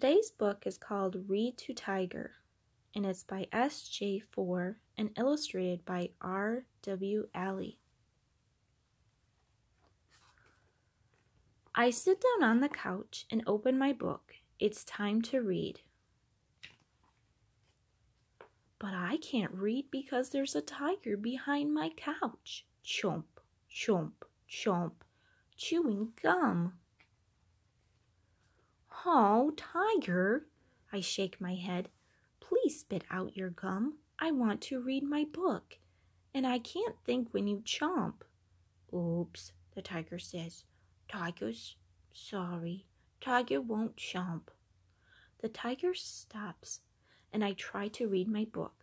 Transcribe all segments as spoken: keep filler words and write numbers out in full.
Today's book is called Read to Tiger, and it's by S. J. Fore and illustrated by R. W. Alley. I sit down on the couch and open my book. It's time to read. But I can't read because there's a tiger behind my couch. Chomp, chomp, chomp, chewing gum. Oh, tiger, I shake my head. Please spit out your gum. I want to read my book, and I can't think when you chomp. Oops, the tiger says. Tiger's sorry. Tiger won't chomp. The tiger stops, and I try to read my book.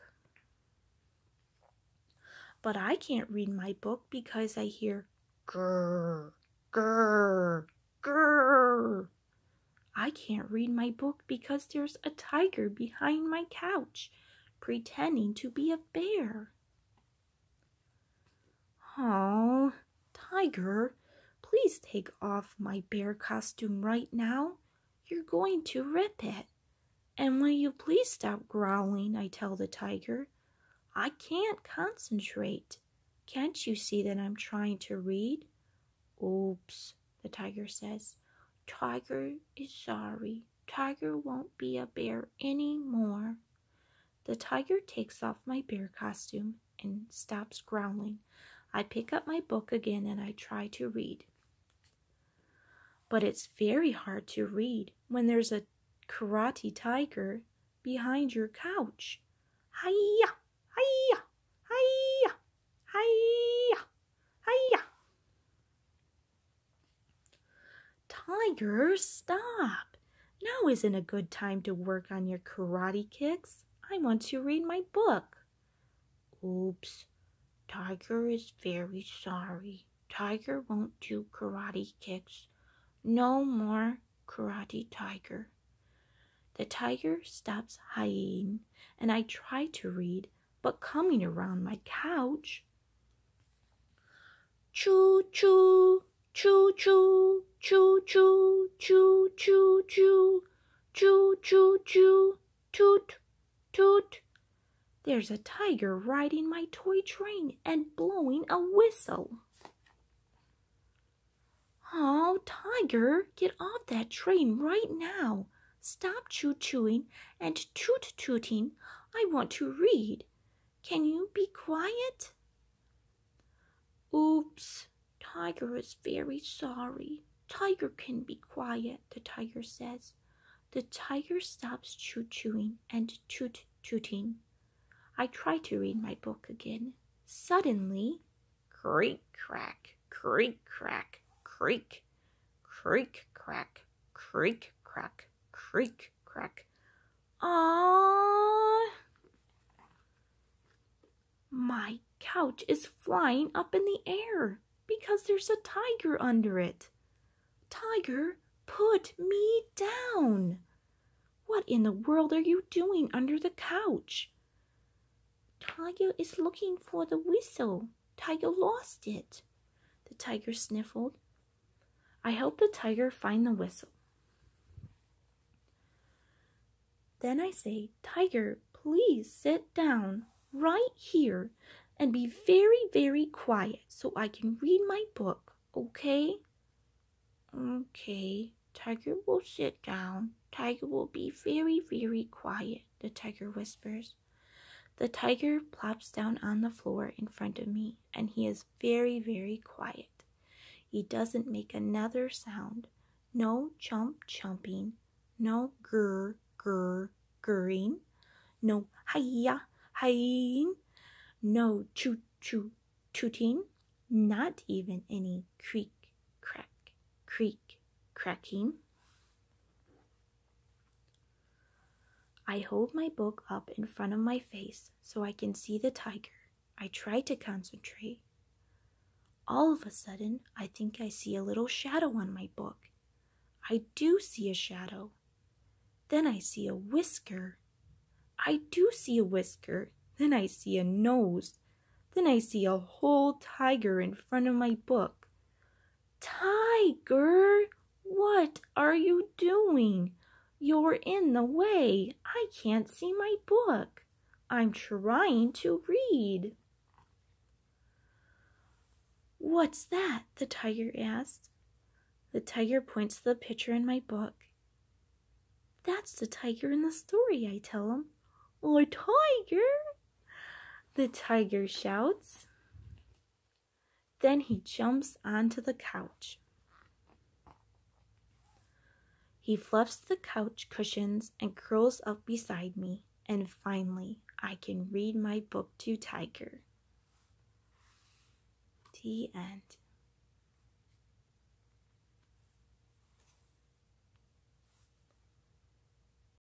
But I can't read my book because I hear grrr, grrr, grrr. I can't read my book because there's a tiger behind my couch, pretending to be a bear. Oh, tiger, please take off my bear costume right now. You're going to rip it. And will you please stop growling, I tell the tiger. I can't concentrate. Can't you see that I'm trying to read? Oops, the tiger says. Tiger is sorry. Tiger won't be a bear anymore. The tiger takes off my bear costume and stops growling. I pick up my book again and I try to read. But it's very hard to read when there's a karate tiger behind your couch. Hi-ya, hi-ya, hi-ya, hi-ya, hi-ya. Tiger, stop. Now isn't a good time to work on your karate kicks. I want to read my book. Oops. Tiger is very sorry. Tiger won't do karate kicks. No more karate tiger. The tiger stops hiding, and I try to read, but coming around my couch. Choo-choo, choo-choo, choo-choo, choo-choo-choo, choo-choo-choo, toot, toot. There's a tiger riding my toy train and blowing a whistle. Oh, tiger, get off that train right now. Stop choo-chooing and toot-tooting. I want to read. Can you be quiet? Oops, tiger is very sorry. Tiger can be quiet, the tiger says. The tiger stops choo-chooing and toot-tooting. I try to read my book again. Suddenly, creak, crack, creak, crack, creak, creak, crack, creak, crack, creak, crack. Ah! My couch is flying up in the air because there's a tiger under it. Tiger, put me down. What in the world are you doing under the couch? Tiger is looking for the whistle. Tiger lost it. The tiger sniffled. I helped the tiger find the whistle. Then I say, Tiger, please sit down right here and be very, very quiet so I can read my book, okay? Okay, Tiger will sit down. Tiger will be very, very quiet, the tiger whispers. The tiger plops down on the floor in front of me, and he is very, very quiet. He doesn't make another sound. No chomp chomping, no grr grr grrring, no hi-ya hi-ing, no choo choo tooting, not even any creak crack creak cracking. I hold my book up in front of my face so I can see the tiger. I try to concentrate. All of a sudden, I think I see a little shadow on my book. I do see a shadow. Then I see a whisker. I do see a whisker. Then I see a nose. Then I see a whole tiger in front of my book. Tiger, what are you doing? You're in the way. I can't see my book. I'm trying to read. What's that? The tiger asked. The tiger points to the picture in my book. That's the tiger in the story, I tell him. Oh, tiger! The tiger shouts. Then he jumps onto the couch. He fluffs the couch cushions and curls up beside me, and finally I can read my book to Tiger. The end.